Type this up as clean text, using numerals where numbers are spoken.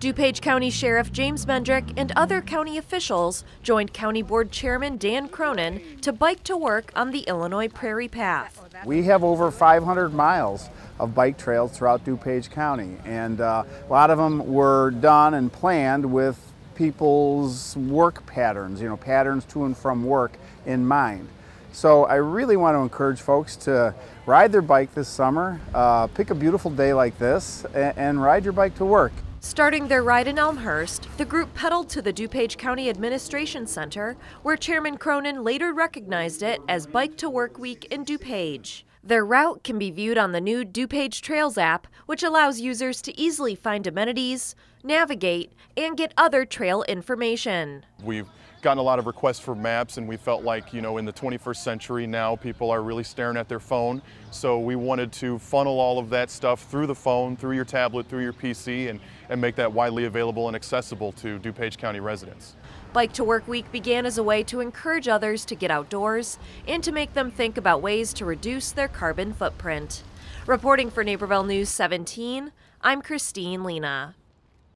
DuPage County Sheriff James Mendrick and other county officials joined County Board Chairman Dan Cronin to bike to work on the Illinois Prairie Path. We have over 500 miles of bike trails throughout DuPage County, and a lot of them were done and planned with people's work patterns, you know, patterns to and from work in mind. So I really want to encourage folks to ride their bike this summer, pick a beautiful day like this, and ride your bike to work. Starting their ride in Elmhurst, the group pedaled to the DuPage County Administration Center, where Chairman Cronin later recognized it as Bike to Work Week in DuPage. Their route can be viewed on the new DuPage Trails app, which allows users to easily find amenities, navigate, and get other trail information. We've gotten a lot of requests for maps, and we felt like, you know, in the 21st century now, people are really staring at their phone. So we wanted to funnel all of that stuff through the phone, through your tablet, through your PC, and make that widely available and accessible to DuPage County residents. Bike to Work Week began as a way to encourage others to get outdoors and to make them think about ways to reduce their carbon footprint. Reporting for Naperville News 17, I'm Christine Lena.